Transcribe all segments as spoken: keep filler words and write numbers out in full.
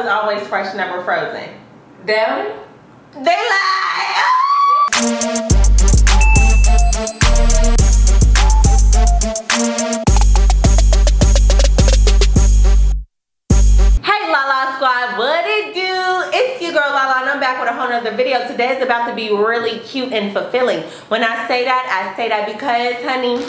is always fresh, never frozen. Them? They lie! Hey Lala Squad, what it do? It's your girl Lala and I'm back with a whole nother video. Today is about to be really cute and fulfilling. When I say that, I say that because, honey,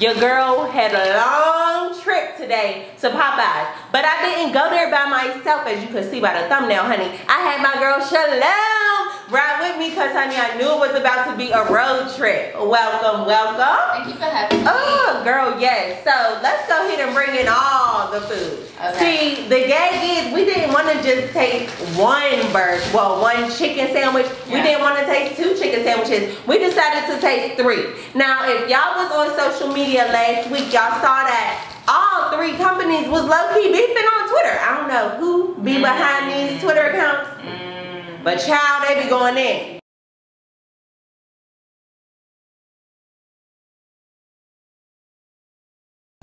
your girl had a long trip today to Popeyes, but I didn't go there by myself, as you can see by the thumbnail, honey. I had my girl Shalom ride with me, because, honey, I knew it was about to be a road trip. Welcome, welcome. Thank you for having me. Oh, girl, yes. So let's go ahead and bring in all the food. Okay. See, the gag is we didn't want to just take one burger, well, one chicken sandwich. Yeah. We didn't want to taste two chicken sandwiches. We decided to taste three. Now, if y'all was on social media last week, y'all saw that all three companies was low-key beefing on Twitter. I don't know who be behind these Twitter accounts, but child, they be going in.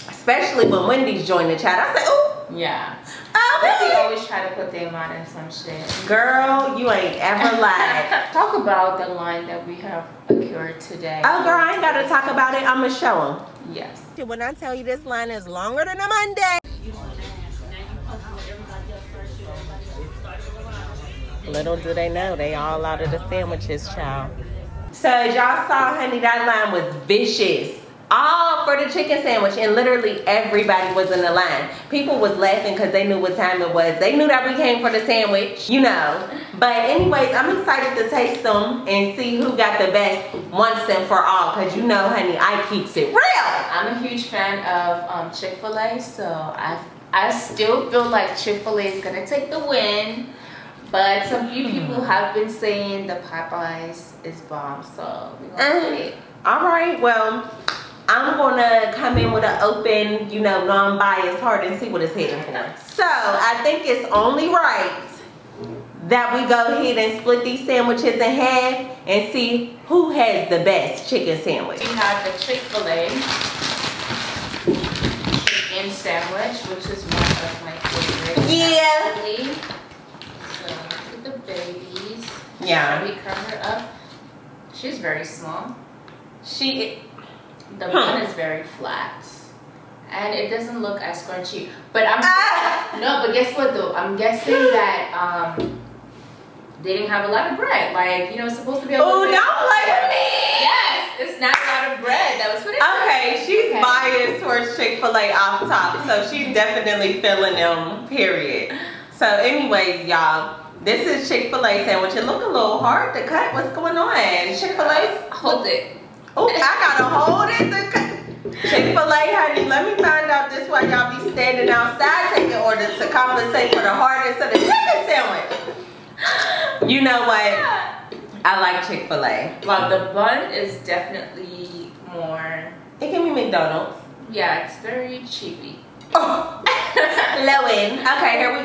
Especially when Wendy's joined the chat. I said, ooh. Yeah. Okay. They always try to put their mind in some shit. Girl, you ain't ever lied. Talk about the line that we have procured today. Oh, girl, I ain't got to talk about it. I'm going to show them. Yes. When I tell you this line is longer than a Monday. Little do they know, they all out of the sandwiches, child. So, as y'all saw, honey, that line was vicious. All for the chicken sandwich, and literally everybody was in the line. People was laughing because they knew what time it was. They knew that we came for the sandwich, you know. But anyways, I'm excited to taste them and see who got the best once and for all, because you know, honey, I keeps it real. I'm a huge fan of um, Chick-fil-A, so I, I still feel like Chick-fil-A is going to take the win. But some few people have been saying the Popeyes is bomb, so we're going to see it. All right, well, I'm gonna come in with an open, you know, non-biased heart and see what it's heading for. So I think it's only right that we go ahead and split these sandwiches in half and see who has the best chicken sandwich. We have the Chick-fil-A chicken sandwich, which is one of my favorites. Yeah. Actually. So look at the babies. Yeah. Should we cover up? She's very small. She. The bun huh. is very flat, and it doesn't look as crunchy. But I'm ah. no, but guess what though? I'm guessing that um they didn't have a lot of bread. Like, you know, it's supposed to be a little. Oh, don't play with me. Yes, it's not a lot of bread. That was what it was. Okay, she's okay. biased towards Chick-fil-A off top, so she's definitely feeling them. Period. So, anyways, y'all. This is Chick-fil-A sandwich. It looked a little hard to cut. What's going on? Chick-fil-A, hold it. Oh, I gotta hold it to Chick-fil-A, honey. Let me find out this why y'all be standing outside taking orders to compensate for the hardness of the chicken sandwich. You know what? I like Chick-fil-A. Well, the bun is definitely more. It can be McDonald's. Yeah, it's very cheapy. Oh. Low end. Okay, here we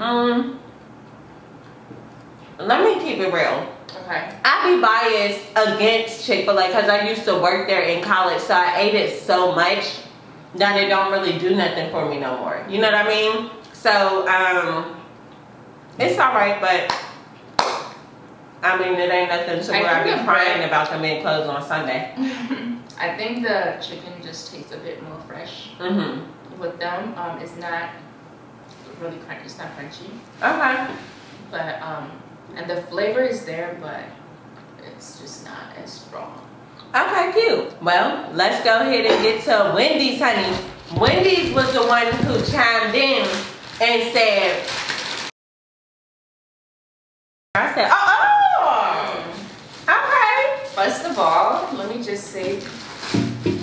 go. Um. Let me keep it real. Okay. I be biased against Chick-fil-A because I used to work there in college, so I ate it so much that it don't really do nothing for me no more. You know what I mean? So, um, it's alright, but I mean, it ain't nothing to where I be crying about them being closed on Sunday. I think the chicken just tastes a bit more fresh. Mm-hmm. With them, um, it's not really crunchy. It's not crunchy. Okay. But, um, and the flavor is there, but it's just not as strong. Okay, cute. Well, let's go ahead and get to Wendy's, honey. Wendy's was the one who chimed in and said, I said, oh, oh, okay. First of all, let me just say,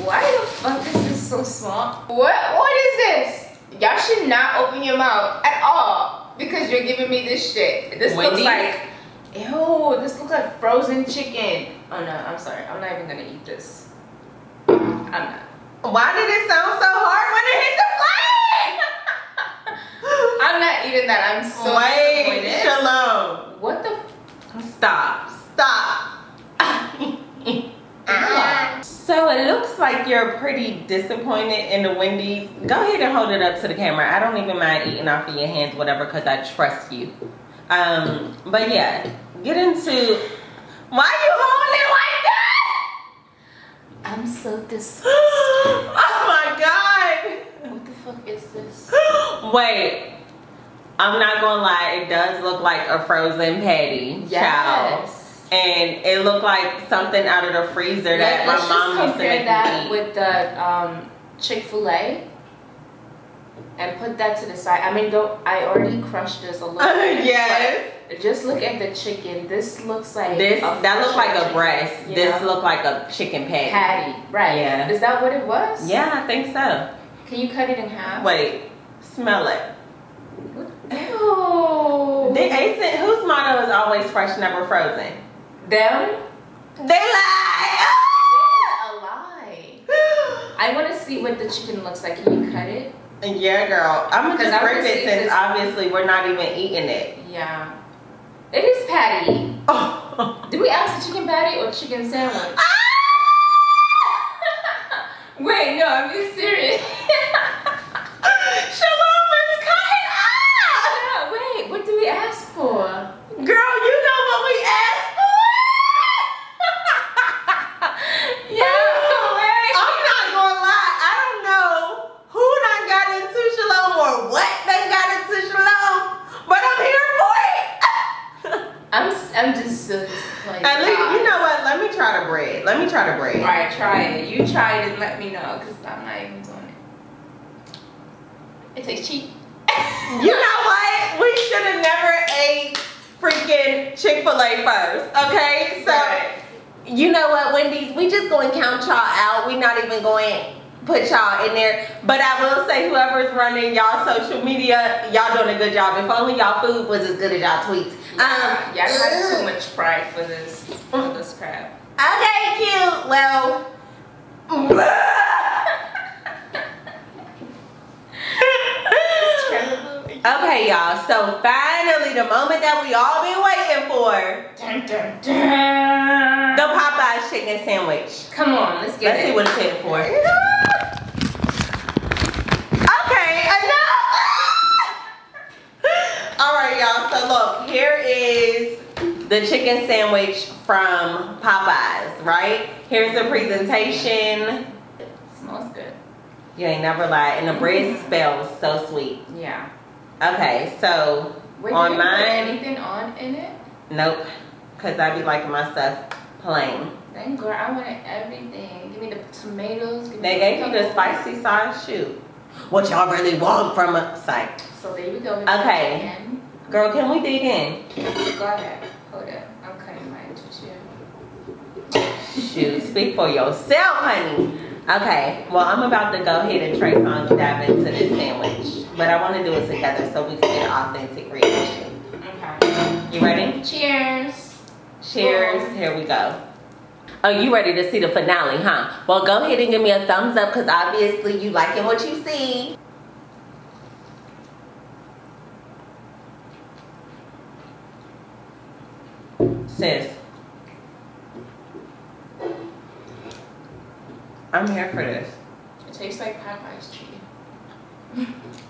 why the fuck is this so small? What, what is this? Y'all should not open your mouth at all. Because you're giving me this shit. This Wendy's? Looks like, ew, this looks like frozen chicken. Oh no, I'm sorry. I'm not even gonna eat this. I'm not. Why did it sound so hard when it hit the plate? I'm not eating that. I'm so Wait, disappointed. Shalom. What the? Stop. Stop. uh-huh. So it looks like you're pretty disappointed in the Wendy's. Go ahead and hold it up to the camera. I don't even mind eating off of your hands, whatever, because I trust you. Um, but yeah, get into... Why are you holding it like that? I'm so disgusted. Oh my God. What the fuck is this? Wait. I'm not gonna lie, it does look like a frozen patty, yes. Child. And it looked like something out of the freezer that Let, my mom used to make that me eat. With the um, Chick-fil-A and put that to the side. I mean, don't I already crushed this a little bit. Yes. Just look at the chicken. This looks like this. That looks like a breast. This looked like a chicken patty. Patty, right? Yeah. Is that what it was? Yeah, I think so. Can you cut it in half? Wait, smell it. Ew. They ate it. Whose motto is always fresh, never frozen? Them? They lie! This is a lie. I want to see what the chicken looks like. Can you cut it? Yeah, girl. I'm going to rip it since obviously we're not even eating it. Yeah. It is patty. Oh. Did we ask the chicken patty or chicken sandwich? Ah! Wait, no, I'm being serious. Let me try the bread. Alright, try it. You try it and let me know, because I'm not even doing it. It tastes cheap. You know what? We should have never ate freaking Chick-fil-A first. Okay? So, right. You know what, Wendy's? We just going to count y'all out. We not even going to put y'all in there. But I will say, whoever's running y'all social media, y'all doing a good job. If only y'all food was as good as y'all tweets. Yeah, um, y'all have too much pride for this, for this crap. Okay, cute. Well, okay, y'all. So finally, the moment that we all been waiting for, dun, dun, dun. The Popeyes chicken sandwich. Come on, let's get let's it. Let's see what it's hitting for. Okay, enough. All right, y'all. So look, here is the chicken sandwich from Popeyes, right? Here's the presentation. It smells good. You ain't never lied. And the bread smells so sweet. Yeah. Okay, so Wait, on did you mine. Put anything on in it? Nope. Because I be liking my stuff plain. Thank girl, I wanted everything. Give me the tomatoes. Give me they gave you the spicy sauce. Shoot. What y'all really want from a site. So there you go. Okay. Girl, can we dig in? Go ahead. Hold up, I'm cutting mine to you. Shoot, speak for yourself, honey. Okay, well, I'm about to go ahead and trace on dive into this sandwich. But I want to do it together so we can get an authentic reaction. Okay. You ready? Cheers. Cheers. Cool. Here we go. Oh, you ready to see the finale, huh? Well, go ahead and give me a thumbs up because obviously you liking what you see. Sis, I'm here for this. It tastes like Popeye's chicken.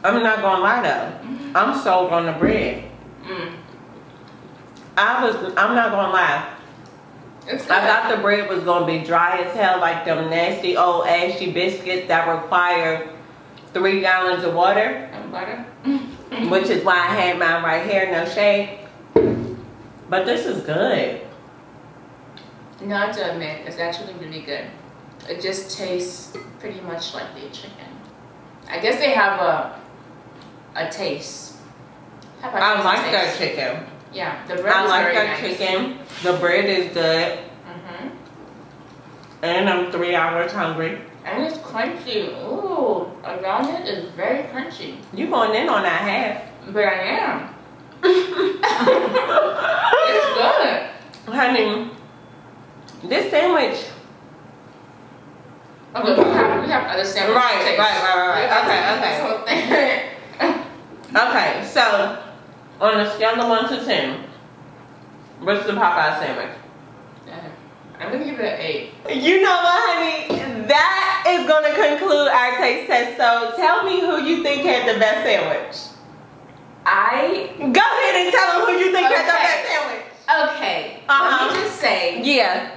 I'm not gonna lie though. I'm sold on the bread. Mm. I was. I'm not gonna lie. It's I thought the bread was gonna be dry as hell, like them nasty old ashy biscuits that require three gallons of water and butter. Which is why I had mine right here. No shade. But this is good. No, I have to admit, it's actually really good. It just tastes pretty much like their chicken. I guess they have a a taste. How about I like their chicken. Yeah, the bread I is like very their nice. chicken. The bread is good. Mm-hmm. And I'm three hours hungry. And it's crunchy. Ooh, around it is very crunchy. You going in on that half? But I am. It's good, honey. This sandwich. Okay, we have, we have other sandwiches. Right, right, right, right, right. Okay, okay. Okay, so on a scale of one to ten, what's the Popeye sandwich? I'm gonna give it an eight. You know what, honey? That is gonna conclude our taste test. So tell me who you think had the best sandwich. I go ahead and tell them who you think okay. had the best sandwich. Okay. Uh-huh. Let me just say. Yeah.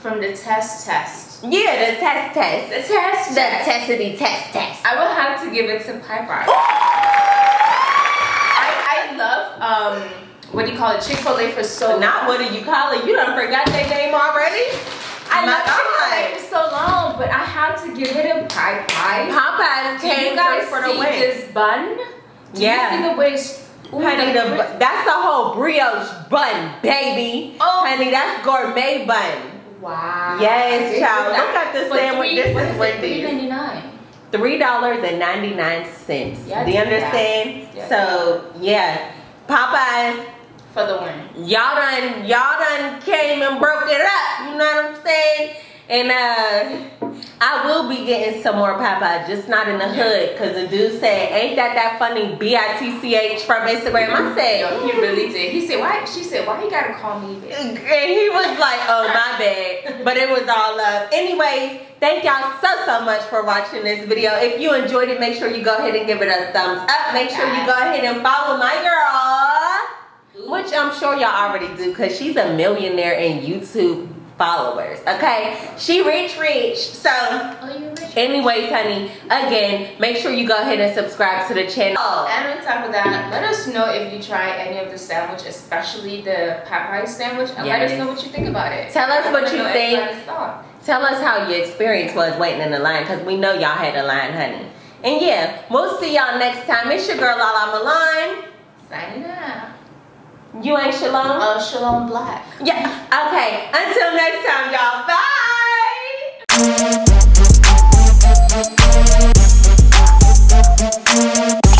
From the test test. Yeah, the test test. The test the test. The testity test test. I will have to give it to Popeyes. I, I love um. What do you call it? Chick-fil-A for so long. Not what do you call it? You done forgot that name already? I love Chick-fil-A for so long, but I had to give it a Popeye. Popeye came for the win. Do you guys see this bun? Do yeah. you see the way it's... Ooh, honey, the, that's a whole brioche bun, baby. Oh. Honey, that's gourmet bun. Wow. Yes, child. Look at this sandwich. This is Wendy's. three ninety-nine. three dollars and ninety-nine cents. Yeah, do you understand? Yeah. So, yeah. Popeyes. For the win. Y'all done, y'all done came and broke it up. You know what I'm saying? And uh, I will be getting some more Popeyes, just not in the hood. Because the dude said, ain't that that funny B I T C H from Instagram? I said, yo, he really did. He said, why? She said, why you got to call me bitch? And he was like, oh, my bad. But it was all love. Anyways, thank y'all so, so much for watching this video. If you enjoyed it, make sure you go ahead and give it a thumbs up. Make sure you go ahead and follow my girl. Which I'm sure y'all already do because she's a millionaire in YouTube followers. Okay? She rich, rich. So, anyways, honey, again, make sure you go ahead and subscribe to the channel. Oh, and on top of that, let us know if you try any of the sandwich, especially the Popeye sandwich. And yes. let us know what you think about it. Tell us what you think. Tell us how your experience was waiting in the line because we know y'all had a line, honey. And yeah, we'll see y'all next time. It's your girl, La La Milan. Signing out. You ain't Shalom? Oh, uh, Shalom Black. Yeah. Okay. Until next time, y'all. Bye!